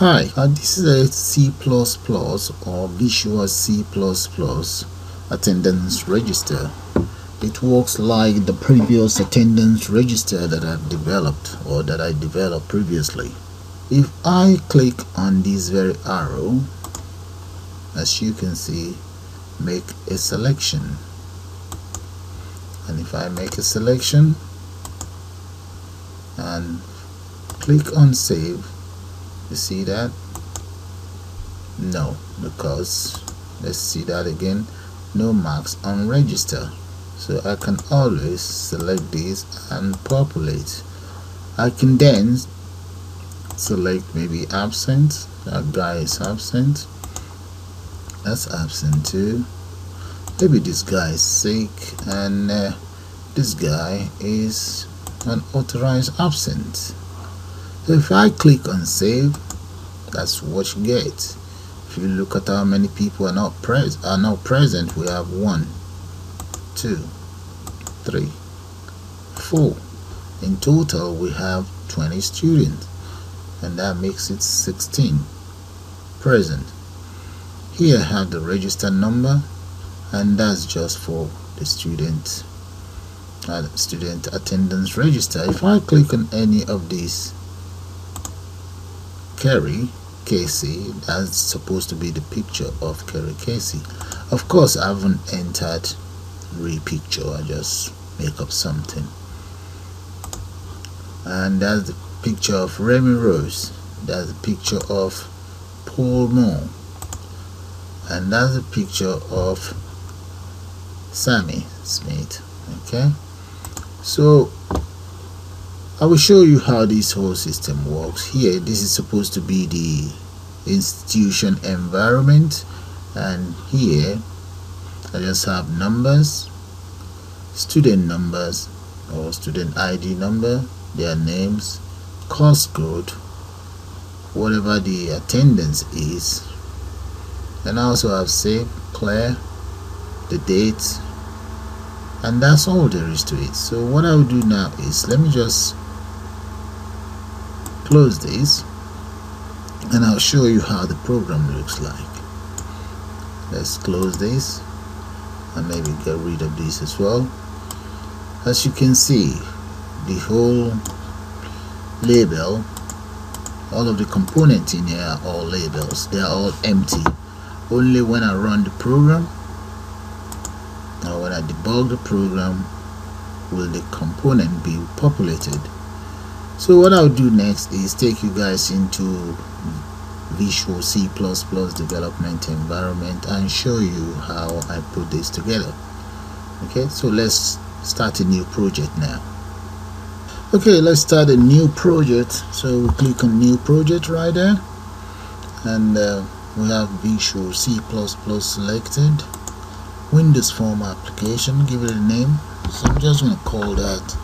Hi, this is a C++ or Visual C++ attendance register. It works like the previous attendance register that I've developed or that I developed previously. If I click on this very arrow, as you can see, make a selection. And if I make a selection and click on save, you see that? No, because let's see that again, no marks on register. So I can always select this and populate. I can then select maybe absent. That guy is absent, that's absent too. Maybe this guy is sick, and this guy is an authorized absent. So if I click on save, that's what you get. If you look at how many people are not present, we have 1, 2, 3, 4. In total, we have 20 students, and that makes it 16 present. Here I have the register number, and that's just for the student attendance register. If I click on any of these, Kerry Casey, that's supposed to be the picture of Kerry Casey. Of course, I haven't entered real picture, I just make up something. And that's the picture of Remy Rose, that's the picture of Paul Moore, and that's the picture of Sammy Smith. Okay, so I will show you how this whole system works. Here, this is supposed to be the institution environment, and here I just have numbers, student numbers or student ID number, their names, course code, whatever the attendance is, and I also have save, clear, the date, and that's all there is to it. So what I will do now is, let me just close this and I'll show you how the program looks like. Let's close this and maybe get rid of this as well. As you can see, the whole label, all of the components in here are all labels, they are all empty. Only when I run the program or when I debug the program will the component be populated. So what I'll do next is take you guys into Visual C++ development environment and show you how I put this together. Okay, so let's start a new project now. Okay, let's start a new project. So we click on new project right there, and we have Visual C++ selected, Windows Form application, give it a name. So I'm just going to call that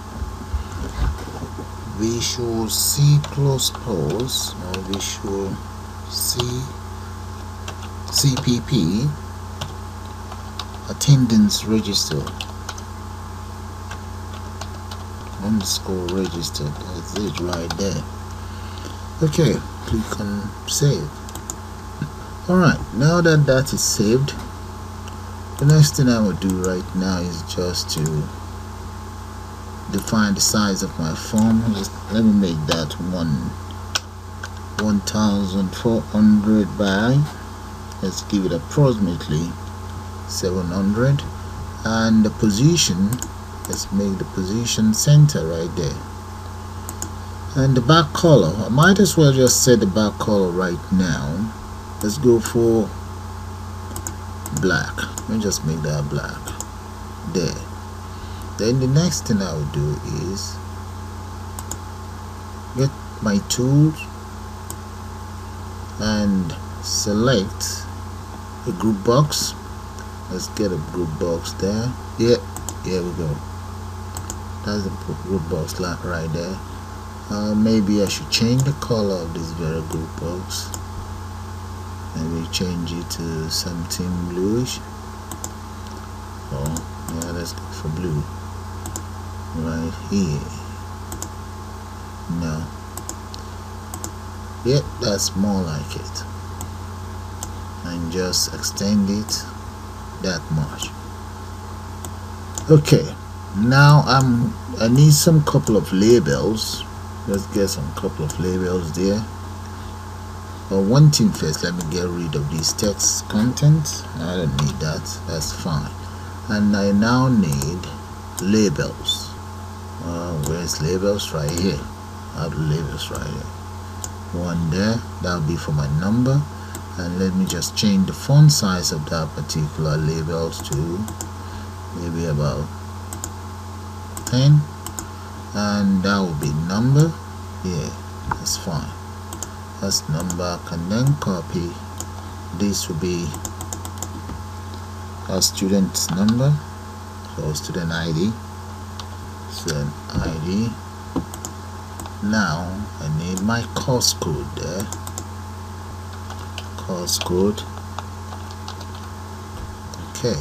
Visual C++ or Visual C CPP attendance register _register. That's it right there. Okay, click on save. Alright, now that that is saved, the next thing I will do right now is just to define the size of my form. Let me make that 1400 by, let's give it approximately 700, and the position, let's make the position center right there, and the back color, I might as well just set the back color right now. Let's go for black. Let me just make that black there. Then the next thing I will do is get my tool and select a group box. Let's get a group box there. Yeah, here we go. That's the group box right there. Maybe I should change the color of this very group box. Maybe change it to something bluish. Oh, yeah, let's go for blue. Right here. No. Yeah, that's more like it. And just extend it that much. Okay, now I need some couple of labels. Let's get some couple of labels there. But one thing first, let me get rid of this text content. I don't need that, that's fine. And I now need labels. Where's labels? Right here. I have labels right here. One there, that'll be for my number. And let me just change the font size of that particular labels to maybe about 10, and that will be number. Yeah, that's fine, that's number. I can then copy this, will be a student's number, so student ID, student ID. Now I need my course code there, course code. Okay,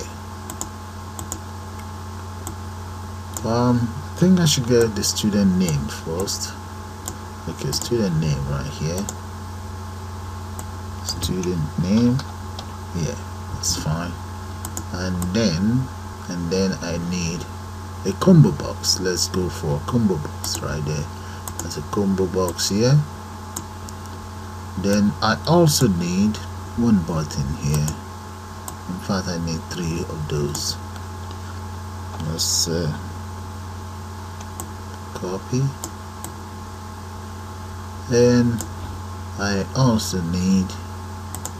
I think I should get the student name first. Okay, student name right here, student name. Yeah, that's fine. And then I need a combo box. Let's go for a combo box right there. That's a combo box here. Then I also need one button here. In fact, I need 3 of those. Let's copy. Then I also need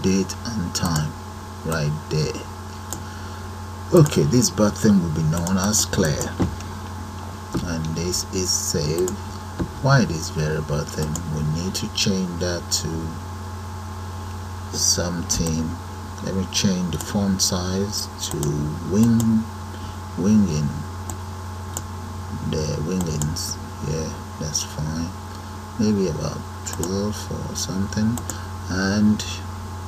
date and time right there. Okay, this button will be known as Claire, and this is save. Why this very button? We need to change that to something. Let me change the font size to winging. The wingings, yeah, that's fine. Maybe about 12 or something, and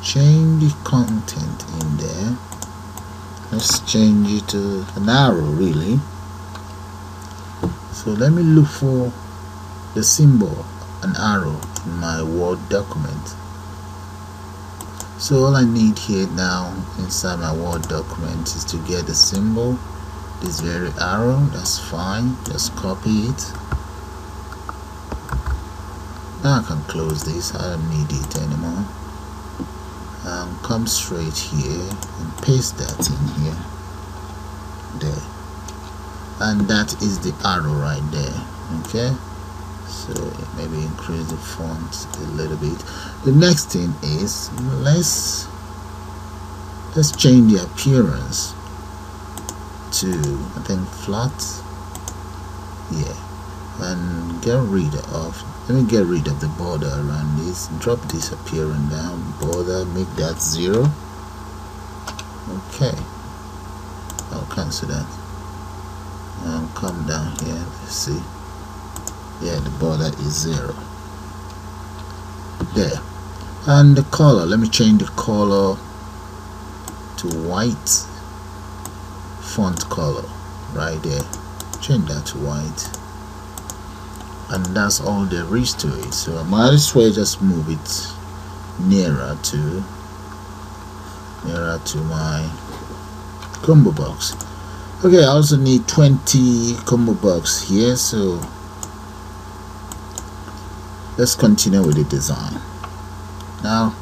change the content in there. Let's change it to an arrow, really. So let me look for the symbol, an arrow, in my Word document. So all I need here now inside my Word document is to get the symbol, this very arrow. That's fine, just copy it. Now I can close this, I don't need it anymore. And come straight here and paste that in here, there, and that is the arrow right there. Okay, so maybe increase the font a little bit. The next thing is let's change the appearance to, I think, flat. Yeah, and let me get rid of the border around this. Drop this appearance down, border, make that 0. Okay, I'll cancel that and come down here. Let's see. Yeah, the border is 0 there. And the color, let me change the color to white, font color right there, change that to white. And that's all there is to it, so I might as well just move it nearer to my combo box. Okay, I also need 20 combo box here, so let's continue with the design. Now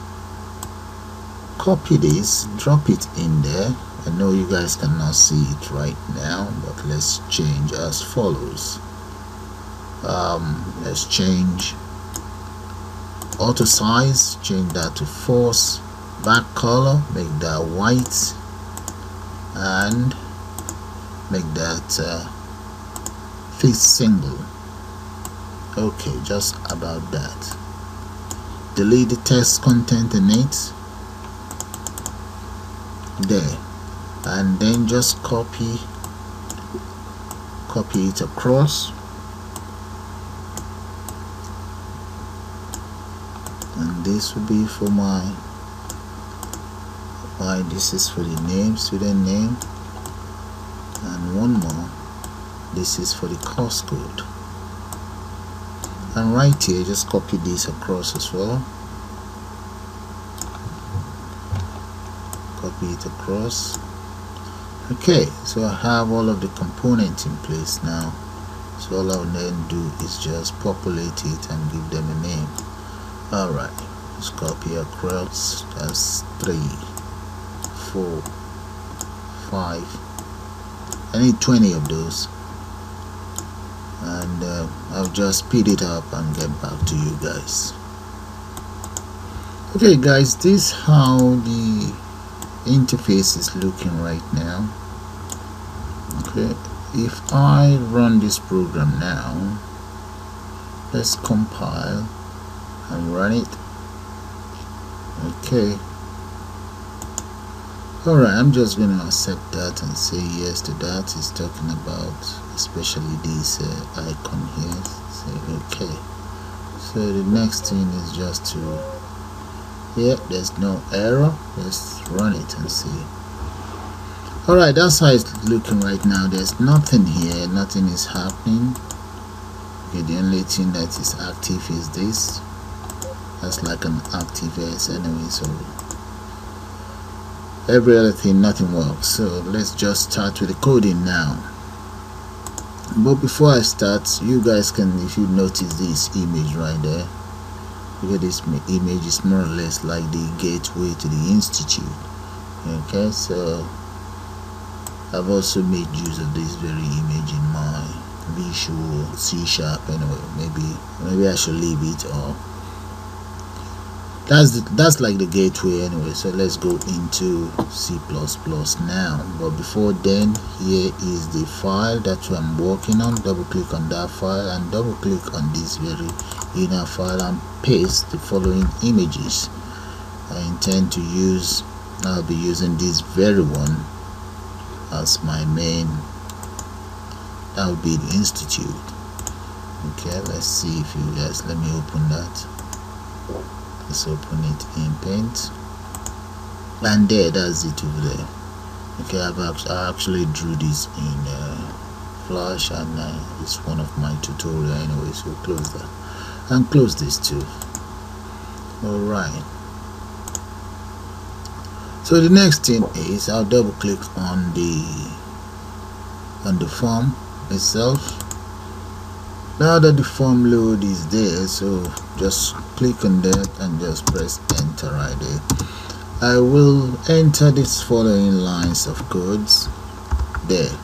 copy this, drop it in there. I know you guys cannot see it right now, but let's change as follows. Let's change auto size, change that to force, back color, make that white, and make that fixed single. Okay, just about that. Delete the text content in it there, and then just copy it across, and this will be for my this is for the name, student name, and one more, this is for the course code. and right here just copy this across as well, copy it across. Okay, so I have all of the components in place now, so all I'll then do is just populate it and give them a name. Alright, let's copy across as 3, 4, 5. I need 20 of those, and I'll just speed it up and get back to you guys. Okay guys, this is how the interface is looking right now. Okay, if I run this program now, let's compile and run it. Okay, alright, I'm just gonna accept that and say yes to that. It's talking about especially this icon here. Say okay. So the next thing is just to, yeah, there's no error, let's run it and see. Alright, that's how it's looking right now. There's nothing here, nothing is happening. Okay, the only thing that is active is this. That's like an active S anyway, so every other thing, nothing works. So let's just start with the coding now. But before I start, you guys can, if you notice this image right there, because this image is more or less like the gateway to the institute. Okay, so I've also made use of this very image in my Visual C#. Anyway, maybe I should leave it, or that's like the gateway anyway. So let's go into C++ now, but before then, here is the file that I'm working on. Double click on that file and double click on this very inner file and paste the following images. I intend to use, I'll be using this very one as my main, that will be the institute. Okay, let's see if you guys, let me open that. Let's open it in Paint, and there, that's it over there. Okay, I actually drew this in Flash, and it's one of my tutorial anyway, so close that and close this too. Alright, so the next thing is I'll double click on the form itself. Now that the form load is there, so just click on that and just press enter right there. I will enter these following lines of codes there.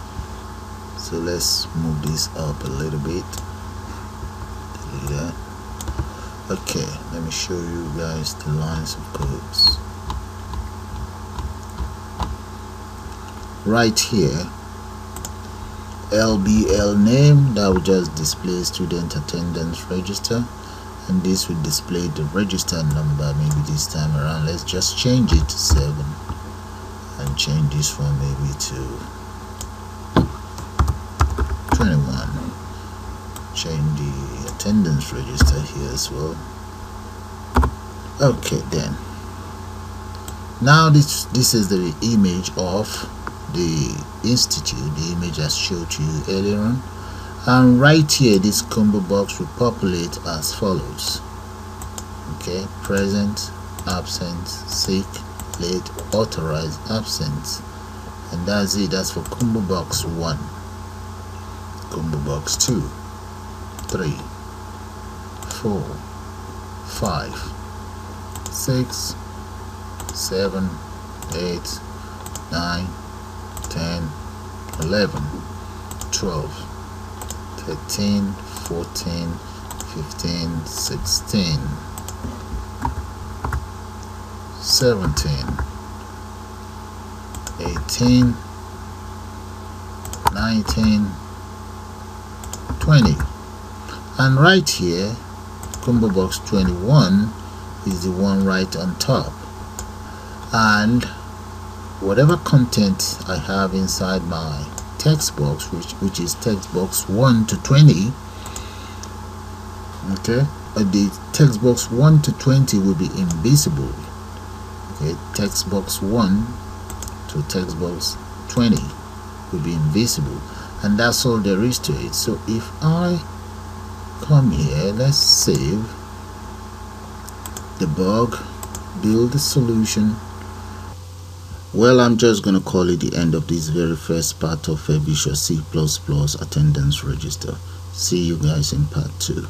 So let's move this up a little bit. Yeah. Okay, let me show you guys the lines of codes. Right here, LBL name, that will just display student attendance register, and this will display the register number. Maybe this time around, let's just change it to 7 and change this one maybe to 21. Change the attendance register here as well. Okay, then now this is the image of the institute, the image I showed to you earlier on, and right here this combo box will populate as follows. Okay, present, absent, sick, late, authorized, absent, and that's it. That's for combo box 1, combo box 2, 3, 4, 5, 6, 7, 8, 9, 10, 11, 12, 13, 14, 15, 16, 17, 18, 19, 20, and right here combo box 21 is the one right on top, and whatever content I have inside my text box, which is text box 1 to 20, okay, the text box 1 to 20 will be invisible. Okay, text box 1 to text box 20 will be invisible, and that's all there is to it. So if I come here, let's save, debug, build the solution. Well, I'm just going to call it the end of this very first part of Visual C++ attendance register. See you guys in part 2.